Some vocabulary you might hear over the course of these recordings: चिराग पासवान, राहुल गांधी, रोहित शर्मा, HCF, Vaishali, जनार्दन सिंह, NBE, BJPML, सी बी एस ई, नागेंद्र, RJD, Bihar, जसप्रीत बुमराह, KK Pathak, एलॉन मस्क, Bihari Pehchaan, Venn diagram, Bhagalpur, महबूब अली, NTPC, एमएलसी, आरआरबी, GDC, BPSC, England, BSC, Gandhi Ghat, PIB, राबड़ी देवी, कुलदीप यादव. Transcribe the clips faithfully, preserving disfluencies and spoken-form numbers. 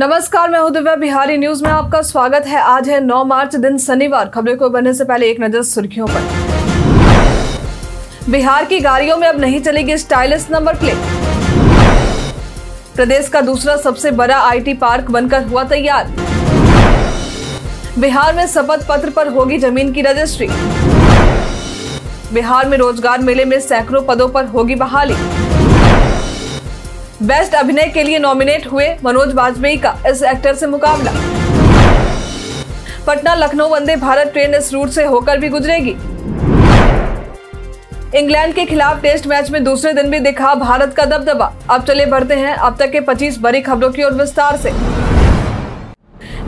नमस्कार, मैं हूं दिव्या बिहारी। न्यूज में आपका स्वागत है। आज है नौ मार्च, दिन शनिवार। खबरें को बनने से पहले एक नजर सुर्खियों पर। बिहार की गाड़ियों में अब नहीं चलेगी स्टाइलिश नंबर प्लेट। प्रदेश का दूसरा सबसे बड़ा आईटी पार्क बनकर हुआ तैयार। बिहार में शपथ पत्र पर होगी जमीन की रजिस्ट्री। बिहार में रोजगार मेले में सैकड़ों पदों पर होगी बहाली। बेस्ट अभिनय के लिए नॉमिनेट हुए मनोज बाजपेयी का इस एक्टर से मुकाबला। पटना लखनऊ वंदे भारत ट्रेन इस रूट से होकर भी गुजरेगी। इंग्लैंड के खिलाफ टेस्ट मैच में दूसरे दिन भी दिखा भारत का दबदबा। अब चले बढ़ते हैं अब तक के पच्चीस बड़ी खबरों की ओर विस्तार से।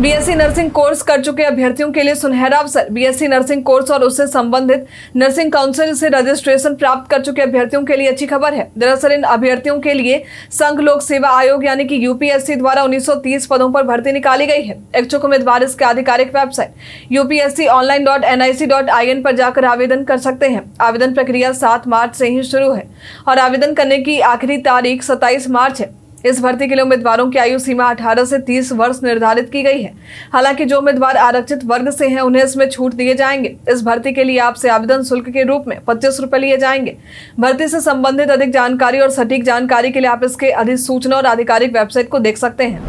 बीएससी नर्सिंग कोर्स कर चुके अभ्यर्थियों के लिए सुनहरा अवसर। बीएससी नर्सिंग कोर्स और उससे संबंधित नर्सिंग काउंसिल से रजिस्ट्रेशन प्राप्त कर चुके अभ्यर्थियों के लिए अच्छी खबर है। दरअसल इन अभ्यर्थियों के लिए संघ लोक सेवा आयोग यानी कि यूपीएससी द्वारा उन्नीस सौ तीस पदों पर भर्ती निकाली गई है। इच्छुक उम्मीदवार इसके आधिकारिक website U P S C online dot N I C dot I N पर जाकर आवेदन कर सकते हैं। आवेदन प्रक्रिया सात मार्च से ही शुरू है और आवेदन करने की आखिरी तारीख सत्ताईस मार्च है। इस भर्ती के लिए उम्मीदवारों की आयु सीमा अठारह से तीस वर्ष निर्धारित की गई है। हालांकि जो उम्मीदवार आरक्षित वर्ग से हैं उन्हें इसमें छूट दिए जाएंगे। इस भर्ती के लिए आपसे आवेदन शुल्क के रूप में पच्चीस रुपए लिए जाएंगे। भर्ती से संबंधित अधिक जानकारी और सटीक जानकारी के लिए आप इसके अधिसूचना और आधिकारिक वेबसाइट को देख सकते हैं।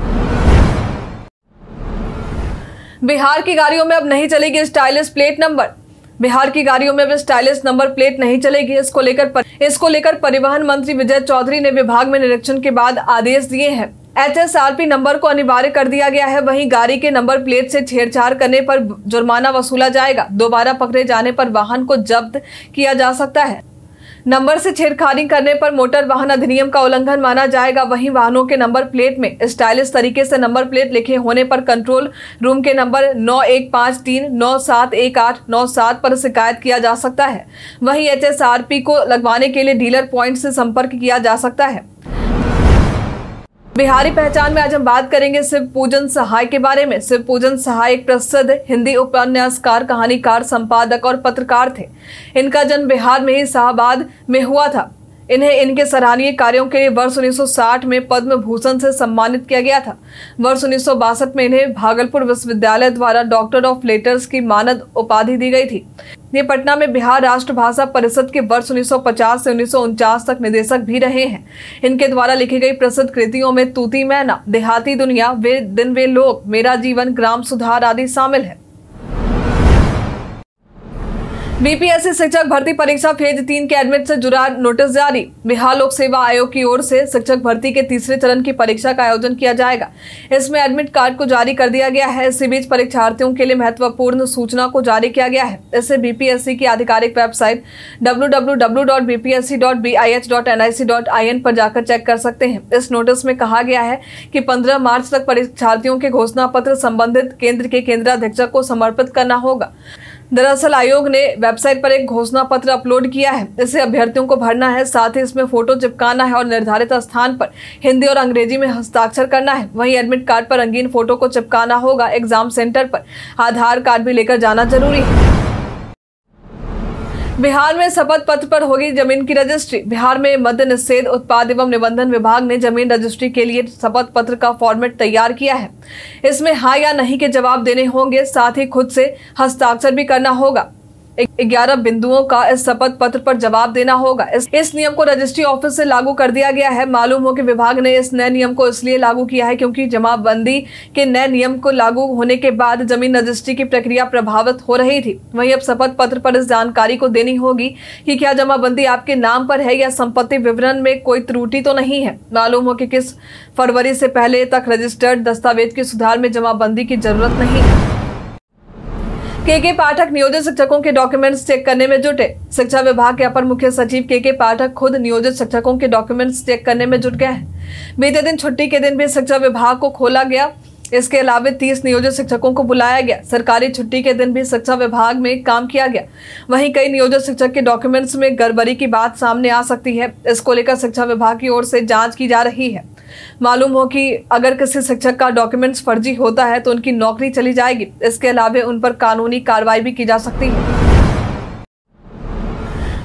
बिहार की गाड़ियों में अब नहीं चलेगी स्टाइलिश प्लेट नंबर। बिहार की गाड़ियों में अब स्टाइलिश नंबर प्लेट नहीं चलेगी। इसको लेकर पर, इसको लेकर परिवहन मंत्री विजय चौधरी ने विभाग में निरीक्षण के बाद आदेश दिए हैं। H S R P number को अनिवार्य कर दिया गया है। वहीं गाड़ी के नंबर प्लेट से छेड़छाड़ करने पर जुर्माना वसूला जाएगा। दोबारा पकड़े जाने पर वाहन को जब्त किया जा सकता है। नंबर से छेड़खानी करने पर मोटर वाहन अधिनियम का उल्लंघन माना जाएगा। वहीं वाहनों के नंबर प्लेट में स्टाइलिश तरीके से नंबर प्लेट लिखे होने पर कंट्रोल रूम के नंबर नौ एक पाँच तीन नौ सात एक आठ नौ सात पर शिकायत किया जा सकता है। वहीं एच एस आर पी को लगवाने के लिए डीलर पॉइंट से संपर्क किया जा सकता है। बिहारी पहचान में आज हम बात करेंगे शिव पूजन सहाय के बारे में। शिव पूजन सहाय एक प्रसिद्ध हिंदी उपन्यासकार, कहानीकार, संपादक और पत्रकार थे। इनका जन्म बिहार में ही शाहबाद में हुआ था। इन्हें इनके सराहनीय कार्यों के लिए वर्ष उन्नीस सौ साठ में पद्म भूषण से सम्मानित किया गया था। वर्ष उन्नीस सौ बासठ में इन्हें भागलपुर विश्वविद्यालय द्वारा डॉक्टर ऑफ लेटर्स की मानद उपाधि दी गई थी। ये पटना में बिहार राष्ट्रभाषा परिषद के वर्ष उन्नीस सौ पचास से उन्नीस सौ उनचास तक निदेशक भी रहे हैं। इनके द्वारा लिखी गई प्रसिद्ध कृतियों में तूती मैना, देहाती दुनिया, वे दिन वे लोग, मेरा जीवन, ग्राम सुधार आदि शामिल है। बीपीएससी शिक्षक भर्ती परीक्षा फेज तीन के एडमिट से जुड़ा नोटिस जारी। बिहार लोक सेवा आयोग की ओर से शिक्षक भर्ती के तीसरे चरण की परीक्षा का आयोजन किया जाएगा। इसमें एडमिट कार्ड को जारी कर दिया गया है। इसी बीच परीक्षार्थियों के लिए महत्वपूर्ण सूचना को जारी किया गया है। इसे बीपीएससी की आधिकारिक website W W W dot B P S C dot B I H dot N I C dot I N पर जाकर चेक कर सकते हैं। इस नोटिस में कहा गया है कि पंद्रह मार्च तक परीक्षार्थियों के घोषणा पत्र संबंधित केंद्र के केंद्राधीक्षक को समर्पित करना होगा। दरअसल आयोग ने वेबसाइट पर एक घोषणा पत्र अपलोड किया है। इसे अभ्यर्थियों को भरना है, साथ ही इसमें फोटो चिपकाना है और निर्धारित स्थान पर हिंदी और अंग्रेजी में हस्ताक्षर करना है। वहीं एडमिट कार्ड पर रंगीन फोटो को चिपकाना होगा। एग्जाम सेंटर पर आधार कार्ड भी लेकर जाना जरूरी है। बिहार में शपथ पत्र पर होगी जमीन की रजिस्ट्री। बिहार में मद्य निषेध उत्पाद एवं निबंधन विभाग ने जमीन रजिस्ट्री के लिए शपथ पत्र का फॉर्मेट तैयार किया है। इसमें हाँ या नहीं के जवाब देने होंगे, साथ ही खुद से हस्ताक्षर भी करना होगा। ग्यारह बिंदुओं का इस शपथ पत्र पर जवाब देना होगा। इस, इस नियम को रजिस्ट्री ऑफिस से लागू कर दिया गया है। मालूम हो कि विभाग ने इस नए नियम को इसलिए लागू किया है क्योंकि जमाबंदी के नए नियम को लागू होने के बाद जमीन रजिस्ट्री की प्रक्रिया प्रभावित हो रही थी। वहीं अब शपथ पत्र पर इस जानकारी को देनी होगी कि क्या जमाबंदी आपके नाम पर है या संपत्ति विवरण में कोई त्रुटि तो नहीं है। मालूम हो कि किस फरवरी से पहले तक रजिस्टर्ड दस्तावेज के सुधार में जमाबंदी की जरूरत नहीं है। के के पाठक नियोजित शिक्षकों के डॉक्यूमेंट्स चेक करने में जुटे। शिक्षा विभाग के अपर मुख्य सचिव के के पाठक खुद नियोजित शिक्षकों के डॉक्यूमेंट्स चेक करने में जुट गए हैं। बीते दिन छुट्टी के दिन भी शिक्षा विभाग को खोला गया। इसके अलावा तीस नियोजित शिक्षकों को बुलाया गया। सरकारी छुट्टी के दिन भी शिक्षा विभाग में काम किया गया। वहीं कई नियोजित शिक्षक के डॉक्यूमेंट्स में गड़बड़ी की बात सामने आ सकती है। इसको लेकर शिक्षा विभाग की ओर से जांच की जा रही है। मालूम हो कि अगर किसी शिक्षक का डॉक्यूमेंट्स फर्जी होता है तो उनकी नौकरी चली जाएगी। इसके अलावा उन पर कानूनी कार्रवाई भी की जा सकती है।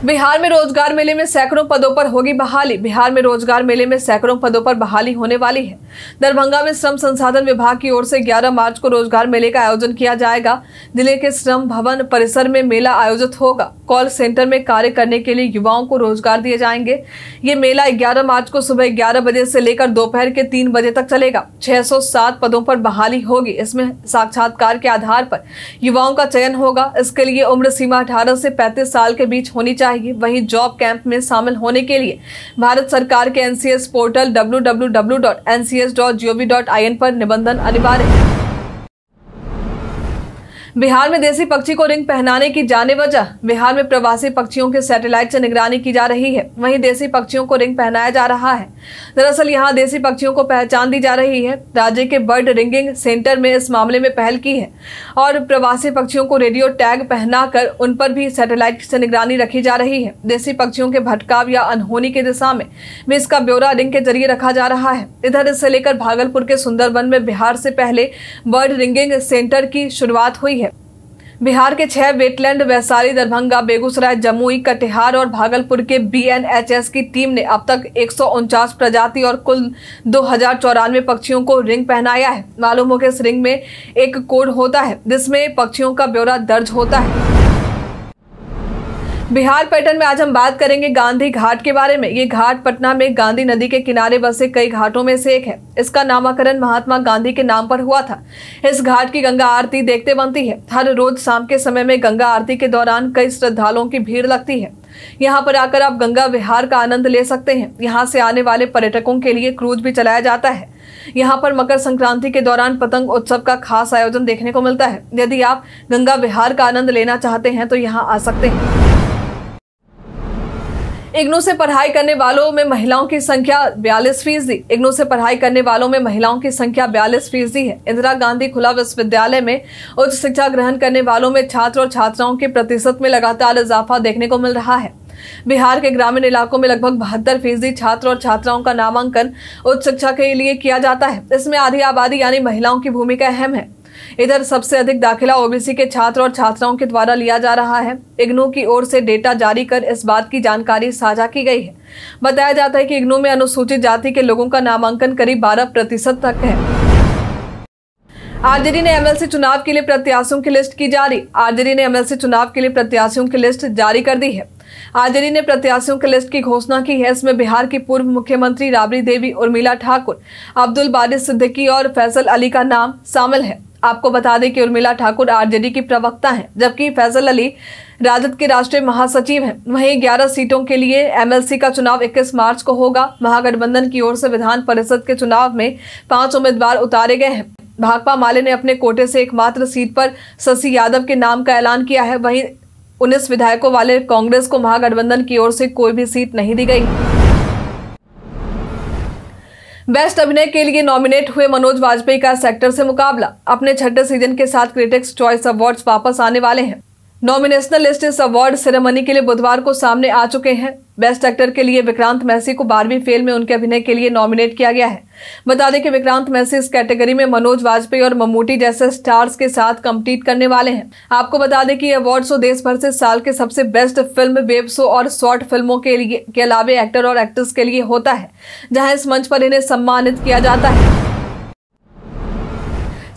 बिहार में रोजगार मेले में सैकड़ों पदों पर होगी बहाली। बिहार में रोजगार मेले में सैकड़ों पदों पर बहाली होने वाली है। दरभंगा में श्रम संसाधन विभाग की ओर से ग्यारह मार्च को रोजगार मेले का आयोजन किया जाएगा। जिले के श्रम भवन परिसर में मेला आयोजित होगा। कॉल सेंटर में कार्य करने के लिए युवाओं को रोजगार दिए जाएंगे। ये मेला ग्यारह मार्च को सुबह ग्यारह बजे से लेकर दोपहर के तीन बजे तक चलेगा। छह सौ सात पदों पर बहाली होगी। इसमें साक्षात्कार के आधार पर युवाओं का चयन होगा। इसके लिए उम्र सीमा अठारह से पैंतीस साल के बीच होनी चाहिए। वहीं जॉब कैंप में शामिल होने के लिए भारत सरकार के NCS portal W W W dot N C S dot G O V dot I N पर निबंधन अनिवार्य है। बिहार में देसी पक्षी को रिंग पहनाने की जाने वजह। बिहार में प्रवासी पक्षियों के सैटेलाइट से निगरानी की जा रही है। वहीं देसी पक्षियों को रिंग पहनाया जा रहा है। दरअसल यहां देसी पक्षियों को पहचान दी जा रही है। राज्य के बर्ड रिंगिंग सेंटर में इस मामले में पहल की है और प्रवासी पक्षियों को रेडियो टैग पहनाकर उन पर भी सैटेलाइट से निगरानी रखी जा रही है। देसी पक्षियों के भटकाव या अनहोनी की दिशा में भी इसका ब्यौरा रिंग के जरिए रखा जा रहा है। इधर इससे लेकर भागलपुर के सुंदरबन में बिहार से पहले बर्ड रिंगिंग सेंटर की शुरुआत हुई है। बिहार के छह वेटलैंड वैशाली, दरभंगा, बेगूसराय, जमुई, कटिहार और भागलपुर के बी एन एच एस की टीम ने अब तक एक सौ उनचास प्रजाति और कुल दो हजार चौरानवे पक्षियों को रिंग पहनाया है। मालूम हो कि इस रिंग में एक कोड होता है जिसमें पक्षियों का ब्यौरा दर्ज होता है। बिहार पैटर्न में आज हम बात करेंगे गांधी घाट के बारे में। ये घाट पटना में गांधी नदी के किनारे बसे कई घाटों में से एक है। इसका नामकरण महात्मा गांधी के नाम पर हुआ था। इस घाट की गंगा आरती देखते बनती है। हर रोज शाम के समय में गंगा आरती के दौरान कई श्रद्धालुओं की भीड़ लगती है। यहाँ पर आकर आप गंगा विहार का आनंद ले सकते हैं। यहाँ से आने वाले पर्यटकों के लिए क्रूज भी चलाया जाता है। यहाँ पर मकर संक्रांति के दौरान पतंग उत्सव का खास आयोजन देखने को मिलता है। यदि आप गंगा विहार का आनंद लेना चाहते हैं तो यहाँ आ सकते हैं। इग्नू से पढ़ाई करने वालों में महिलाओं की संख्या बयालीस फीसदी। इग्नू से पढ़ाई करने वालों में महिलाओं की संख्या बयालीस फीसदी है। इंदिरा गांधी खुला विश्वविद्यालय में उच्च शिक्षा ग्रहण करने वालों में छात्र और छात्राओं के प्रतिशत में लगातार इजाफा देखने को मिल रहा है। बिहार के ग्रामीण इलाकों में लगभग बहत्तर फीसदी छात्र और छात्राओं का नामांकन उच्च शिक्षा के लिए किया जाता है। इसमें आधी आबादी यानी महिलाओं की भूमिका अहम है। इधर सबसे अधिक दाखिला ओबीसी के छात्र और छात्राओं के द्वारा लिया जा रहा है। इग्नू की ओर से डेटा जारी कर इस बात की जानकारी साझा की गई है। बताया जाता है कि इग्नू में अनुसूचित जाति के लोगों का नामांकन करीब बारह प्रतिशत तक है। आरजेडी ने एमएलसी चुनाव के लिए प्रत्याशियों की लिस्ट की जारी। आरजेडी ने एमएलसी चुनाव के लिए प्रत्याशियों की लिस्ट जारी कर दी है। आरजेडी ने प्रत्याशियों की लिस्ट की घोषणा की है। इसमें बिहार की पूर्व मुख्यमंत्री राबड़ी देवी, उर्मिला ठाकुर, अब्दुल बारी सिद्दीकी और फैसल अली का नाम शामिल है। आपको बता दें कि उर्मिला ठाकुर आरजेडी की प्रवक्ता हैं, जबकि फैसल अली राजद के राष्ट्रीय महासचिव हैं। वहीं ग्यारह सीटों के लिए एमएलसी का चुनाव इक्कीस मार्च को होगा। महागठबंधन की ओर से विधान परिषद के चुनाव में पांच उम्मीदवार उतारे गए हैं। भाकपा माले ने अपने कोटे से एकमात्र सीट पर शशि यादव के नाम का ऐलान किया है। वहीं उन्नीस विधायकों वाले कांग्रेस को महागठबंधन की ओर से कोई भी सीट नहीं दी गई। बेस्ट अभिनय के लिए नॉमिनेट हुए मनोज बाजपेयी का सेक्टर से मुकाबला। अपने छठे सीजन के साथ क्रिटिक्स चॉइस अवार्ड्स वापस आने वाले हैं। नॉमिनेशनल लिस्ट इस अवार्ड सेरेमनी के लिए बुधवार को सामने आ चुके हैं। बेस्ट एक्टर के लिए विक्रांत मैसी को बारहवीं फेल में उनके अभिनय के लिए नॉमिनेट किया गया है। बता दें कि विक्रांत मैसी इस कैटेगरी में मनोज वाजपेयी और ममूटी जैसे स्टार्स के साथ कम्पीट करने वाले हैं। आपको बता दें कि ये अवार्ड शो देश भर से साल के सबसे बेस्ट फिल्म, वेब शो और शॉर्ट फिल्मों के लिए के अलावे एक्टर और एक्ट्रेस के लिए होता है, जहाँ इस मंच पर इन्हें सम्मानित किया जाता है।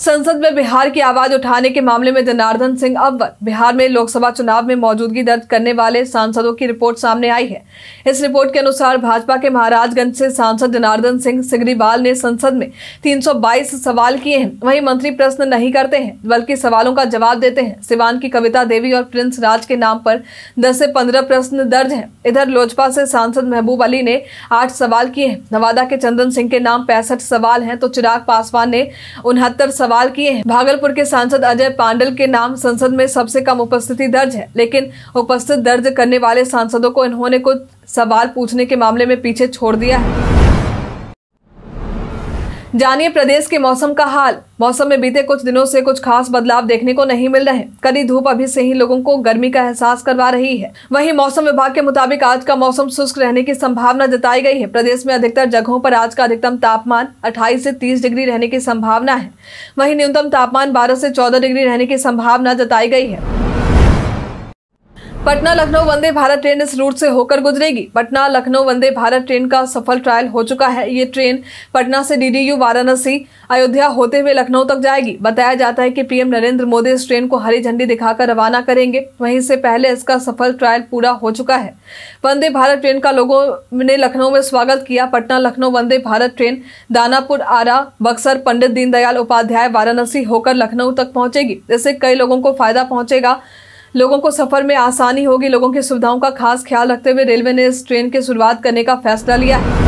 संसद में बिहार की आवाज उठाने के मामले में जनार्दन सिंह अव्वल। बिहार में लोकसभा चुनाव में मौजूदगी दर्ज करने वाले सांसदों की रिपोर्ट सामने आई है। इस रिपोर्ट के अनुसार भाजपा के महाराजगंज से सांसद जनार्दन सिंह सिगरीवाल ने संसद में तीन सौ बाईस सवाल किए हैं। वहीं मंत्री प्रश्न नहीं करते हैं बल्कि सवालों का जवाब देते हैं। सिवान की कविता देवी और प्रिंस राज के नाम पर दस से पंद्रह प्रश्न दर्ज है। इधर लोजपा से सांसद महबूब अली ने आठ सवाल किए हैं। नवादा के चंदन सिंह के नाम पैंसठ सवाल है तो चिराग पासवान ने उनहत्तर सवाल किए हैं। भागलपुर के सांसद अजय पांडल के नाम संसद में सबसे कम उपस्थिति दर्ज है, लेकिन उपस्थित दर्ज करने वाले सांसदों को इन्होंने कुछ सवाल पूछने के मामले में पीछे छोड़ दिया है। जानिए प्रदेश के मौसम का हाल। मौसम में बीते कुछ दिनों से कुछ खास बदलाव देखने को नहीं मिल रहे। कड़ी धूप अभी से ही लोगों को गर्मी का एहसास करवा रही है। वहीं मौसम विभाग के मुताबिक आज का मौसम शुष्क रहने की संभावना जताई गई है। प्रदेश में अधिकतर जगहों पर आज का अधिकतम तापमान अट्ठाईस से तीस डिग्री रहने की संभावना है। वहीं न्यूनतम तापमान बारह से चौदह डिग्री रहने की संभावना जताई गई है। पटना लखनऊ वंदे भारत ट्रेन इस रूट से होकर गुजरेगी। पटना लखनऊ वंदे भारत ट्रेन का सफल ट्रायल हो चुका है। ये ट्रेन पटना से डीडीयू वाराणसी अयोध्या होते हुए लखनऊ तक जाएगी। बताया जाता है कि पीएम नरेंद्र मोदी इस ट्रेन को हरी झंडी दिखाकर रवाना करेंगे। वहीं इससे पहले इसका सफल ट्रायल पूरा हो चुका है। वंदे भारत ट्रेन का लोगों ने लखनऊ में स्वागत किया। पटना लखनऊ वंदे भारत ट्रेन दानापुर आरा बक्सर पंडित दीनदयाल उपाध्याय वाराणसी होकर लखनऊ तक पहुंचेगी। इससे कई लोगों को फायदा पहुंचेगा, लोगों को सफर में आसानी होगी। लोगों की सुविधाओं का खास ख्याल रखते हुए रेलवे ने इस ट्रेन की शुरुआत करने का फैसला लिया है।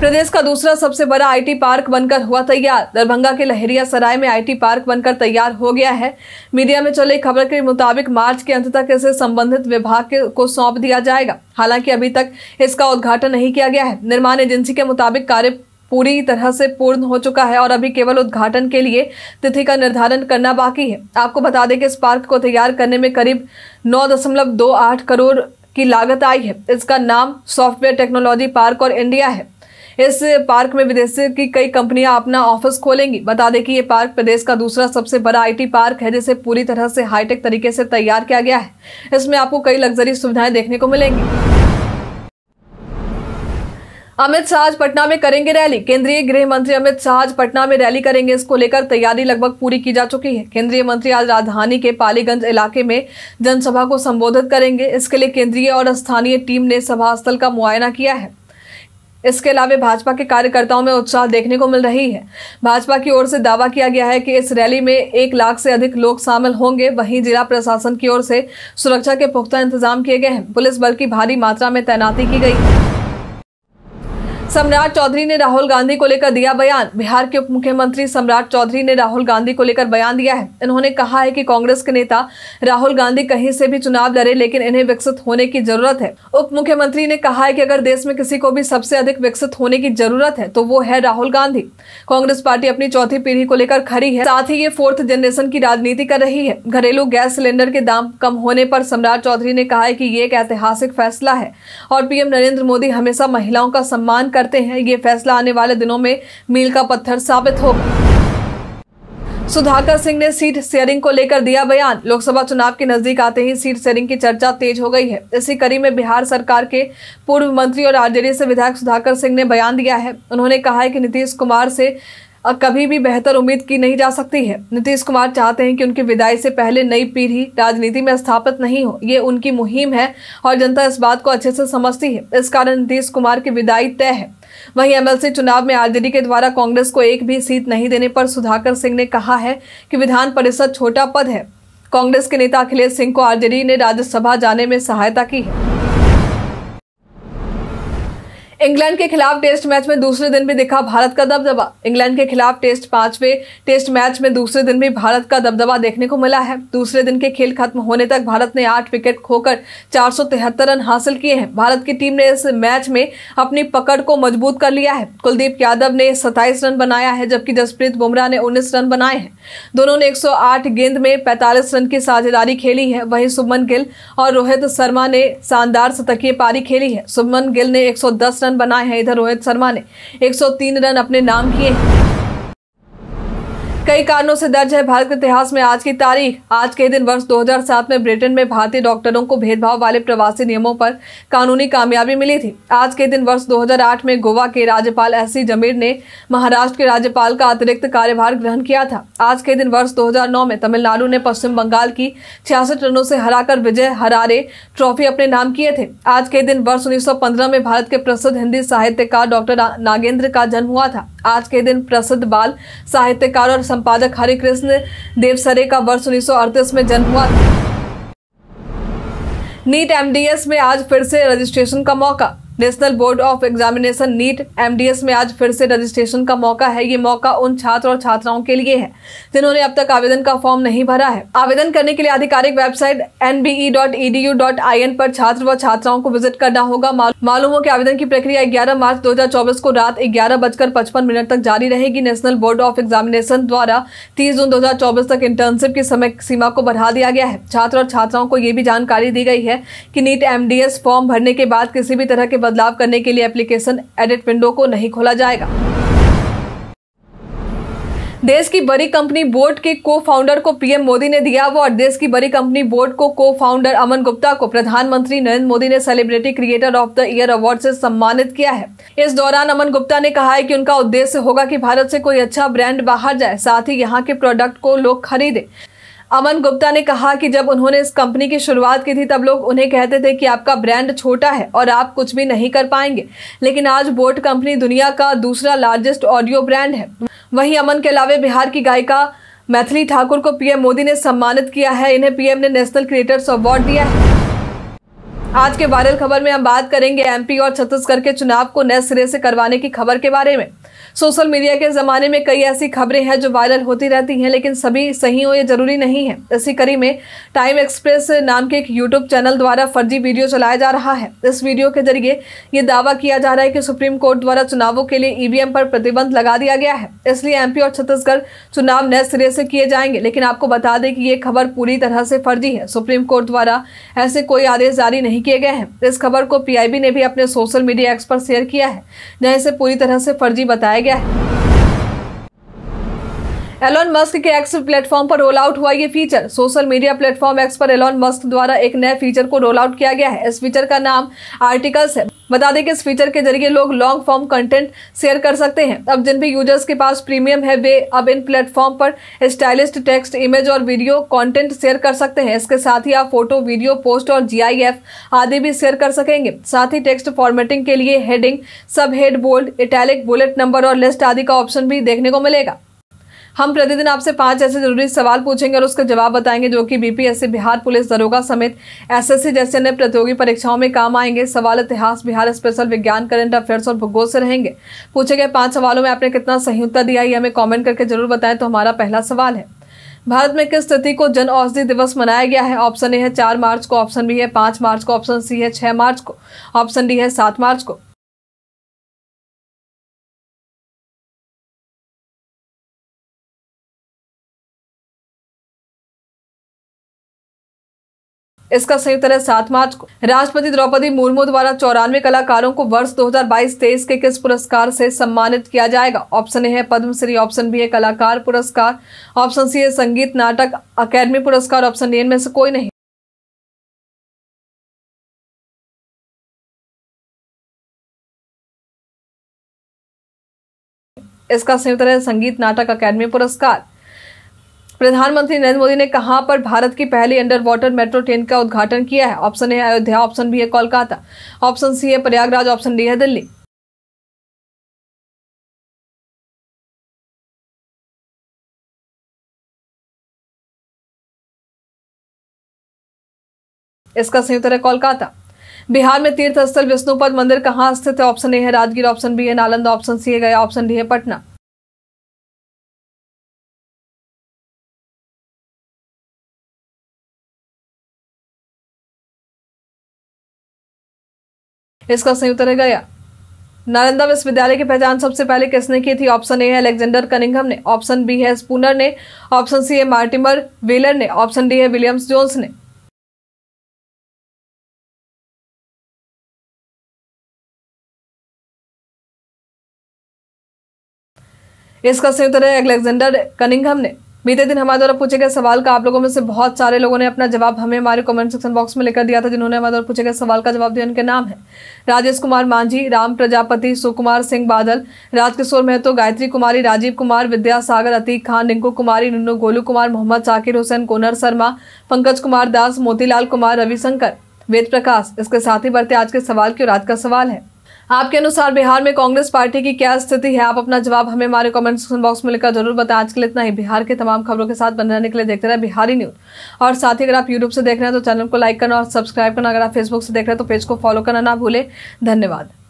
प्रदेश का दूसरा सबसे बड़ा आईटी पार्क बनकर हुआ तैयार। दरभंगा के लहेरिया सराय में आईटी पार्क बनकर तैयार हो गया है। मीडिया में चली खबर के मुताबिक मार्च के अंत तक इसे संबंधित विभाग के को सौंप दिया जाएगा। हालांकि अभी तक इसका उद्घाटन नहीं किया गया है। निर्माण एजेंसी के मुताबिक कार्य पूरी तरह से पूर्ण हो चुका है और अभी केवल उद्घाटन के लिए तिथि का निर्धारण करना बाकी है। आपको बता दें कि इस पार्क को तैयार करने में करीब नौ दशमलव दो आठ करोड़ की लागत आई है। इसका नाम सॉफ्टवेयर टेक्नोलॉजी पार्क और इंडिया है। इस पार्क में विदेशों की कई कंपनियां अपना ऑफिस खोलेंगी। बता दें कि ये पार्क प्रदेश का दूसरा सबसे बड़ा आईटी पार्क है, जिसे पूरी तरह से हाईटेक तरीके से तैयार किया गया है। इसमें आपको कई लग्जरी सुविधाएं देखने को मिलेंगी। अमित शाह आज पटना में करेंगे रैली। केंद्रीय गृह मंत्री अमित शाह आज पटना में रैली करेंगे। इसको लेकर तैयारी लगभग पूरी की जा चुकी है। केंद्रीय मंत्री आज राजधानी के पालीगंज इलाके में जनसभा को संबोधित करेंगे। इसके लिए केंद्रीय और स्थानीय टीम ने सभा स्थल का मुआयना किया है। इसके अलावा भाजपा के कार्यकर्ताओं में उत्साह देखने को मिल रही है। भाजपा की ओर से दावा किया गया है कि इस रैली में एक लाख से अधिक लोग शामिल होंगे। वहीं जिला प्रशासन की ओर से सुरक्षा के पुख्ता इंतजाम किए गए हैं। पुलिस बल की भारी मात्रा में तैनाती की गई। सम्राट चौधरी ने राहुल गांधी को लेकर दिया बयान। बिहार के उप मुख्यमंत्री सम्राट चौधरी ने राहुल गांधी को लेकर बयान दिया है। इन्होंने कहा है कि कांग्रेस के नेता राहुल गांधी कहीं से भी चुनाव लड़े, लेकिन इन्हें विकसित होने की जरूरत है। उप मुख्यमंत्री ने कहा है कि अगर देश में किसी को भी सबसे अधिक विकसित होने की जरूरत है तो वो है राहुल गांधी। कांग्रेस पार्टी अपनी चौथी पीढ़ी को लेकर खड़ी है, साथ ही ये फोर्थ जनरेशन की राजनीति कर रही है। घरेलू गैस सिलेंडर के दाम कम होने पर सम्राट चौधरी ने कहा है कि ये एक ऐतिहासिक फैसला है और पीएम नरेंद्र मोदी हमेशा महिलाओं का सम्मान करते हैं। ये फैसला आने वाले दिनों में मील का पत्थर साबित होगा। सुधाकर सिंह ने सीट शेयरिंग को लेकर दिया बयान। लोकसभा चुनाव के नजदीक आते ही सीट शेयरिंग की चर्चा तेज हो गई है। इसी कड़ी में बिहार सरकार के पूर्व मंत्री और आरजेडी से विधायक सुधाकर सिंह ने बयान दिया है। उन्होंने कहा है कि नीतीश कुमार से कभी भी बेहतर उम्मीद की नहीं जा सकती है। नीतीश कुमार चाहते हैं कि उनकी विदाई से पहले नई पीढ़ी राजनीति में स्थापित नहीं हो। ये उनकी मुहिम है और जनता इस बात को अच्छे से समझती है। इस कारण नीतीश कुमार की विदाई तय है। वहीं एमएलसी चुनाव में आरजेडी के द्वारा कांग्रेस को एक भी सीट नहीं देने पर सुधाकर सिंह ने कहा है कि विधान परिषद छोटा पद है। कांग्रेस के नेता अखिलेश सिंह को आरजेडी ने राज्यसभा जाने में सहायता की है। इंग्लैंड के खिलाफ टेस्ट मैच में दूसरे दिन भी दिखा भारत का दबदबा। इंग्लैंड के खिलाफ टेस्ट पांचवें टेस्ट मैच में दूसरे दिन भी भारत का दबदबा देखने को मिला है। दूसरे दिन के खेल खत्म होने तक भारत ने आठ विकेट खोकर चार सौ तिहत्तर रन हासिल किए हैं। भारत की टीम ने इस मैच में अपनी पकड़ को मजबूत कर लिया है। कुलदीप यादव ने सत्ताईस रन बनाया है, जबकि जसप्रीत बुमराह ने उन्नीस रन बनाए हैं। दोनों ने एक सौ आठ गेंद में पैंतालीस रन की साझेदारी खेली है। वहीं सुमन गिल और रोहित शर्मा ने शानदार शतकीय पारी खेली है। सुमन गिल ने एक सौ दस रन बनाए हैं। इधर रोहित शर्मा ने एक सौ तीन रन अपने नाम किए हैं। कई कारणों से दर्ज है भारत के इतिहास में आज की तारीख। आज के दिन वर्ष दो हज़ार सात में ब्रिटेन में भारतीय डॉक्टरों को भेदभाव वाले प्रवासी नियमों पर कानूनी कामयाबी मिली थी। आज के दिन वर्ष दो हज़ार आठ में गोवा के राज्यपाल एस सी जमीर ने महाराष्ट्र के राज्यपाल का अतिरिक्त कार्यभार ग्रहण किया था। आज के दिन वर्ष दो हज़ार नौ में तमिलनाडु ने पश्चिम बंगाल की छियासठ रनों से हराकर विजय हजारे ट्रॉफी अपने नाम किए थे। आज के दिन वर्ष उन्नीस सौ पंद्रह में भारत के प्रसिद्ध हिंदी साहित्यकार डॉक्टर नागेंद्र का जन्म हुआ था। आज के दिन प्रसिद्ध बाल साहित्यकार और संपादक हरिकृष्ण देवसरे का वर्ष उन्नीस सौ अड़तीस में जन्म हुआ था। नीट एमडीएस में आज फिर से रजिस्ट्रेशन का मौका। National board of examination NEET MDS में आज फिर से रजिस्ट्रेशन का मौका है। ये मौका उन छात्र और छात्राओं के लिए है जिन्होंने अब तक आवेदन का फॉर्म नहीं भरा है। आवेदन करने के लिए आधिकारिक website N B E dot E D U dot I N पर छात्र व छात्राओं को विजिट करना होगा। मालूम हो कि आवेदन की प्रक्रिया ग्यारह मार्च दो हज़ार चौबीस को रात ग्यारह बजकर पचपन मिनट तक जारी रहेगी। नेशनल बोर्ड ऑफ एग्जामिनेशन द्वारा तीस जून दो हजार चौबीस तक इंटर्नशिप की समय सीमा को बढ़ा दिया गया है। छात्र और छात्राओं को ये भी जानकारी दी गई है कि नीट एमडीएस फॉर्म भरने के बाद किसी भी तरह के बदलाव करने के लिए एप्लीकेशन एडिट विंडो को नहीं खोला जाएगा। देश की बड़ी कंपनी बोर्ड के को फाउंडर को पीएम मोदी ने दिया अवार्ड। देश की बड़ी कंपनी बोर्ड को को फाउंडर अमन गुप्ता को प्रधानमंत्री नरेंद्र मोदी ने celebrity creator of the year award से सम्मानित किया है। इस दौरान अमन गुप्ता ने कहा है कि उनका उद्देश्य होगा कि भारत से कोई अच्छा ब्रांड बाहर जाए, साथ ही यहाँ के प्रोडक्ट को लोग खरीदे। अमन गुप्ता ने कहा कि जब उन्होंने इस कंपनी की शुरुआत की थी तब लोग उन्हें कहते थे कि आपका ब्रांड छोटा है और आप कुछ भी नहीं कर पाएंगे, लेकिन आज बोट कंपनी दुनिया का दूसरा लार्जेस्ट ऑडियो ब्रांड है। वहीं अमन के अलावा बिहार की गायिका मैथिली ठाकुर को पीएम मोदी ने सम्मानित किया है। इन्हें पीएम ने नेशनल क्रिएटर्स अवार्ड दिया है। आज के वायरल खबर में हम बात करेंगे एमपी और छत्तीसगढ़ के चुनाव को नए सिरे से करवाने की खबर के बारे में। सोशल मीडिया के जमाने में कई ऐसी खबरें हैं जो वायरल होती रहती हैं, लेकिन सभी सही हो ये जरूरी नहीं है। इसी कड़ी में टाइम एक्सप्रेस नाम के एक यूट्यूब चैनल द्वारा फर्जी वीडियो चलाया जा रहा है। इस वीडियो के जरिए ये दावा किया जा रहा है कि सुप्रीम कोर्ट द्वारा चुनावों के लिए ईवीएम पर प्रतिबंध लगा दिया गया है, इसलिए एमपी और छत्तीसगढ़ चुनाव नए सिरे से किए जाएंगे। लेकिन आपको बता दें कि ये खबर पूरी तरह से फर्जी है। सुप्रीम कोर्ट द्वारा ऐसे कोई आदेश जारी नहीं किए गए हैं। इस खबर को पीआईबी ने भी अपने सोशल मीडिया एक्स पर शेयर किया है, जहां इसे पूरी तरह से फर्जी बताया गया है। एलॉन मस्क के एक्स प्लेटफॉर्म पर रोल आउट हुआ ये feature. Social media platform X पर एलॉन मस्क द्वारा एक नए फीचर को रोल आउट किया गया है। इस फीचर का नाम आर्टिकल्स है। बता दें कि इस फीचर के जरिए लोग लॉन्ग फॉर्म कंटेंट शेयर कर सकते हैं। अब जिन भी यूजर्स के पास प्रीमियम है वे अब इन प्लेटफॉर्म पर स्टाइलिस्ट टेक्स्ट, इमेज और वीडियो कंटेंट शेयर कर सकते हैं। इसके साथ ही आप फोटो, वीडियो, पोस्ट और जीआईएफ आदि भी शेयर कर सकेंगे। साथ ही टेक्स्ट फॉर्मेटिंग के लिए heading, sub head, bold, italic, bullet number और लिस्ट आदि का ऑप्शन भी देखने को मिलेगा। हम प्रतिदिन आपसे पांच ऐसे जरूरी सवाल पूछेंगे और उसके जवाब बताएंगे जो कि बीपीएससी, बिहार पुलिस, दरोगा समेत एसएससी जैसे अन्य प्रतियोगी परीक्षाओं में काम आएंगे। सवाल इतिहास, बिहार स्पेशल, विज्ञान, करंट अफेयर्स और भूगोल से रहेंगे। पूछे गए पांच सवालों में आपने कितना सही उत्तर दिया ये हमें कॉमेंट करके जरूर बताएं। तो हमारा पहला सवाल है, भारत में किस तिथि को जन औषधि दिवस मनाया गया है? ऑप्शन ए है चार मार्च को, ऑप्शन बी है पांच मार्च को, ऑप्शन सी है छह मार्च को, ऑप्शन डी है सात मार्च को। इसका सही उत्तर है सात मार्च को। राष्ट्रपति द्रौपदी मुर्मू द्वारा चौरानवे कलाकारों को वर्ष दो हज़ार बाईस तेईस के किस पुरस्कार से सम्मानित किया जाएगा? ऑप्शन ए है पद्मश्री, ऑप्शन बी है कलाकार पुरस्कार, ऑप्शन सी है संगीत नाटक अकादमी पुरस्कार, ऑप्शन डी इनमें से कोई नहीं। इसका सही उत्तर है संगीत नाटक अकादमी पुरस्कार। प्रधानमंत्री नरेंद्र मोदी ने कहां पर भारत की पहली अंडर वाटर मेट्रो ट्रेन का उद्घाटन किया है? ऑप्शन ए है अयोध्या, ऑप्शन बी है कोलकाता, ऑप्शन सी है प्रयागराज, ऑप्शन डी है दिल्ली। इसका सही उत्तर है कोलकाता। बिहार में तीर्थ स्थल विष्णुपद मंदिर कहां स्थित है? ऑप्शन ए है राजगीर, ऑप्शन बी है नालंदा, ऑप्शन सी है गया, ऑप्शन डी है पटना। इसका सही उत्तर है गया। नालंदा विश्वविद्यालय की पहचान सबसे पहले किसने की थी? ऑप्शन ए है एलेक्जेंडर कनिंगम ने, ऑप्शन बी है स्पूनर ने, ऑप्शन सी है मार्टिमर व्हीलर ने, ऑप्शन डी है विलियम्स जोन्स ने। इसका सही उत्तर है एलेक्जेंडर कनिंगम ने। बीते दिन हमारे द्वारा पूछे गए सवाल का आप लोगों में से बहुत सारे लोगों ने अपना जवाब हमें हमारे कमेंट सेक्शन बॉक्स में लेकर दिया था। जिन्होंने हमारे द्वारा पूछे गए सवाल का जवाब दिया उनके नाम है राजेश कुमार मांझी, राम प्रजापति, सुकुमार सिंह बादल, राजकिशोर महतो, गायत्री कुमारी, राजीव कुमार, विद्यासागर, अतीक खान, रिंकू कुमारी, नुन्नू गोलू कुमार, मोहम्मद शाकिर हुसैन, कोनर शर्मा, पंकज कुमार दास, मोतीलाल कुमार, रविशंकर, वेद प्रकाश। इसके साथ ही बढ़ते आज के सवाल की, और आज का सवाल है, आपके अनुसार बिहार में कांग्रेस पार्टी की क्या स्थिति है? आप अपना जवाब हमें हमारे कमेंट सेक्शन बॉक्स में लिखकर जरूर बताएं। आज के लिए इतना ही। बिहार के तमाम खबरों के साथ बने रहने के लिए देखते रहे बिहारी न्यूज। और साथ ही अगर आप यूट्यूब से देख रहे हैं तो चैनल को लाइक करना और सब्सक्राइब करना। अगर आप फेसबुक से देख रहे हैं तो पेज को फॉलो करना ना भूलें। धन्यवाद।